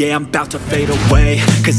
Yeah, I'm about to fade away, 'cause